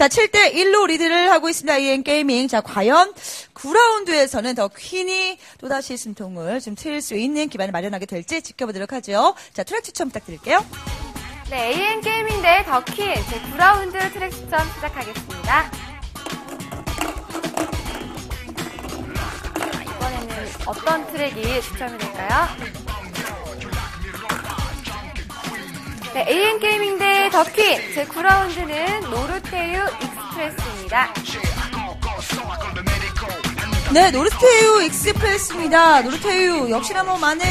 자, 7대1로 리드를 하고 있습니다. AN 게이밍. 자, 과연 9라운드에서는 더 퀸이 또다시 숨통을 좀 트일 수 있는 기반을 마련하게 될지 지켜보도록 하죠. 자, 트랙 추천 부탁드릴게요. 네, AN 게이밍 대 더 퀸. 제 9라운드 트랙 추천 시작하겠습니다. 이번에는 어떤 트랙이 추첨이 될까요? 네, AN 게이밍 대 더 퀸. 제 9라운드는 노르테유 익스프레스입니다. 네, 노르테유 익스프레스입니다. 노르테유 역시나 뭐 많은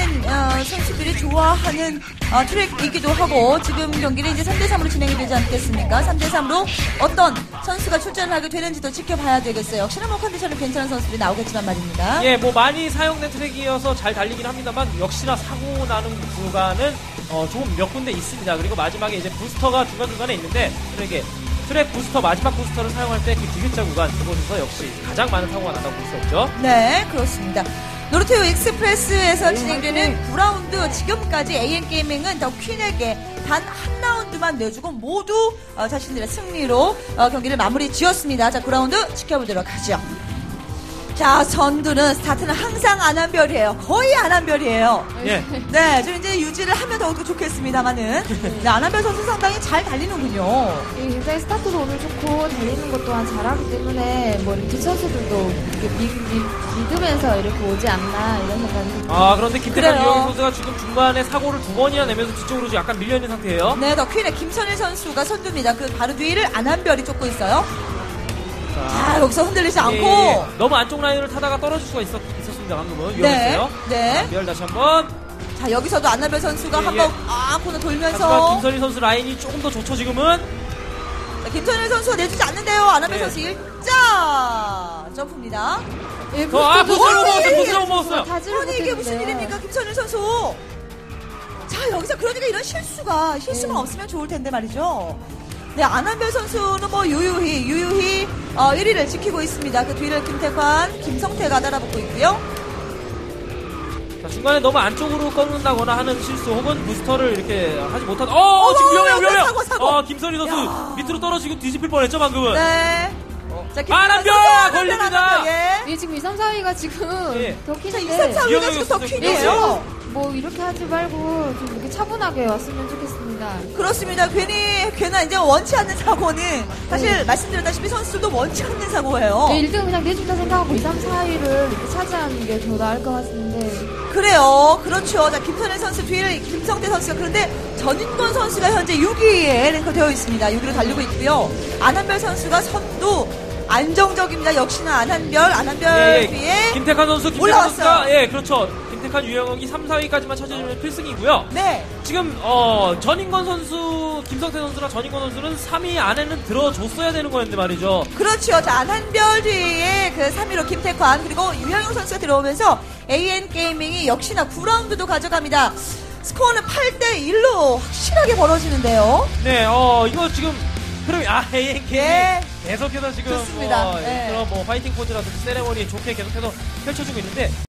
선수들이 좋아하는 트랙이기도 하고, 지금 경기는 이제 3대3으로 진행이 되지 않겠습니까? 3대3으로 어떤 선수가 출전을 하게 되는지도 지켜봐야 되겠어요. 역시나 뭐 컨디션은 괜찮은 선수들이 나오겠지만 말입니다. 예, 뭐 많이 사용된 트랙이어서 잘 달리긴 합니다만, 역시나 사고 나는 구간은 조금 몇 군데 있습니다. 그리고 마지막에 이제 부스터가 중간중간에 있는데, 트랙 부스터, 마지막 부스터를 사용할 때 그 기술자 구간, 그곳에서 역시 가장 많은 사고가 난다고 볼 수 없죠. 네, 그렇습니다. 노르테오 익스프레스에서 진행되는 9라운드, 지금까지 AN게이밍은 더 퀸에게 단 한 라운드만 내주고 모두 자신들의 승리로 경기를 마무리 지었습니다. 자, 9라운드 지켜보도록 하죠. 자, 전두는 스타트는 항상 안한별이에요. 거의 안한별이에요. 예. 네, 좀 이제 유지를 하면 더욱더 좋겠습니다만은. 네, 안한별 선수 상당히 잘 달리는군요. 예, 굉장히 스타트도 오늘 좋고 달리는 것 또한 잘하기 때문에 뭐 이렇게 선수들도 믿으면서 이렇게 오지 않나 이런 생각이 듭니다. 아, 그런데 김태환 유영웅 선수가 지금 중간에 사고를 두 번이나 내면서 뒤쪽으로 약간 밀려있는 상태예요. 네, 더 퀸의 김선일 선수가 선두입니다. 그 바로 뒤를 안한별이 쫓고 있어요. 자, 여기서 흔들리지 않고. 예, 너무 안쪽 라인을 타다가 떨어질 수가 있었습니다. 방금은 위험했어요. 네. 안한별 다시 한번. 자, 여기서도 안한별 선수가 한번 코너 돌면서 김선일 선수 라인이 조금 더 좋죠. 지금은 자, 김선일 선수가 내주지 않는데요. 안한별 선수 일자 점프입니다. 예, 부스터로 먹었어요. 아니, 이게 무슨 일입니까, 김선일 선수. 자, 여기서 그러니까 이런 실수만 없으면 좋을 텐데 말이죠. 네, 안한별 선수는 뭐 유유히 1위를 지키고 있습니다. 그 뒤를 김택환, 김성태가 따라붙고 있고요. 자, 중간에 너무 안쪽으로 꺾는다거나 하는 실수, 혹은 부스터를 이렇게 하지 못한. 지금 위험해요. 사고. 김선희 선수 밑으로 떨어지고 뒤집힐 뻔했죠, 방금은. 네. 자, 안한별 걸립니다. 예, 지금 2, 3, 4위가 지금 더 퀸인데. 2, 3, 4위가 지금 더 퀸이에요. 뭐 이렇게 하지 말고 좀 이렇게 차분하게 왔으면 좋겠습니다. 그렇습니다. 괜히 이제 원치 않는 사고는 사실 말씀드렸다시피 선수도 원치 않는 사고예요. 네, 1등 그냥 내준다 생각하고 2, 3, 4위를 이렇게 차지하는 게 더 나을 것 같은데. 그래요. 그렇죠. 자, 김선일 선수 뒤를 김성태 선수가, 그런데 전인권 선수가 현재 6위에 랭크되어 있습니다. 6위로 달리고 있고요. 안한별 선수가 선두 안정적입니다. 역시나 안한별 뒤에 김택환 선수 올라왔어요. 예, 그렇죠. 택한 유영웅이 3, 4위까지만 차지하면 필승이고요. 네. 지금 전인권 선수, 김성태 선수랑 전인권 선수는 3위 안에는 들어줬어야 되는 거였는데 말이죠. 그렇죠. 자, 안한별 뒤에 그 3위로 김택환, 그리고 유영웅 선수가 들어오면서 AN 게이밍이 역시나 9라운드도 가져갑니다. 스코어는 8대1로 확실하게 벌어지는데요. 네. 이거 지금 그럼 AN 게이밍 계속해서 지금 좋습니다. 뭐 파이팅 포즈라든지 세레머니 좋게 계속해서 펼쳐주고 있는데.